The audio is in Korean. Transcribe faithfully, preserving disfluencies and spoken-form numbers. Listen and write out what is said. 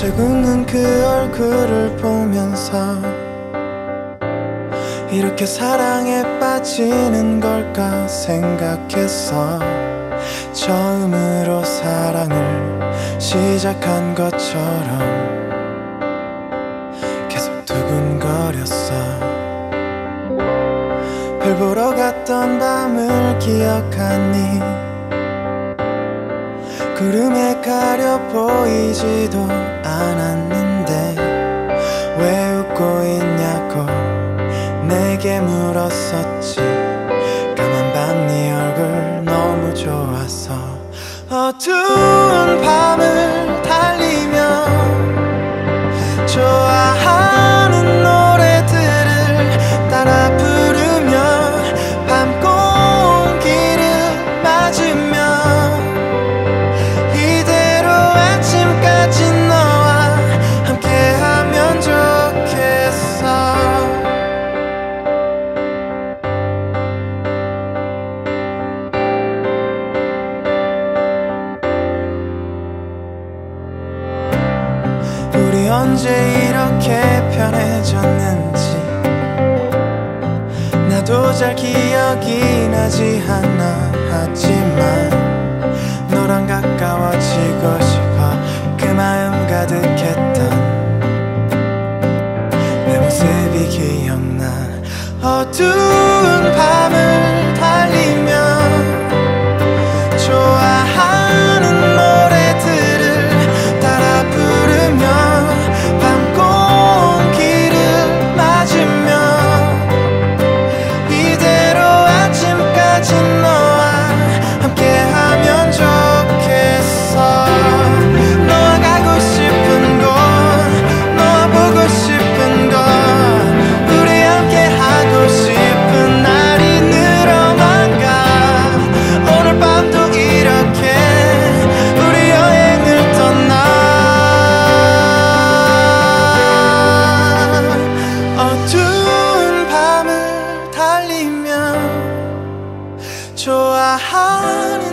지금 웃는 그 얼굴을 보면서 이렇게 사랑에 빠지는 걸까 생각했어. 처음으로 사랑을 시작한 것처럼 계속 두근거렸어. 별 보러 갔던 밤을 기억하니 구름에 가려 보이지도 않았는데 왜 웃고 있냐고 내게 물었었지. 까만 밤 네 얼굴 너무 좋았어. 어두운 밤을 달리며 좋아하는 노래들을 따라 부르며 밤 공기를 맞으며 언제 이렇게 편해졌는지 나도 잘 기억이 나지 않아. 하지만 너랑 가까워지고 싶어 그 마음 가득했던 내 모습이 기억나. 어두운 밤을 달리며 좋아하는 노래들을 따라 부르며 좋아하는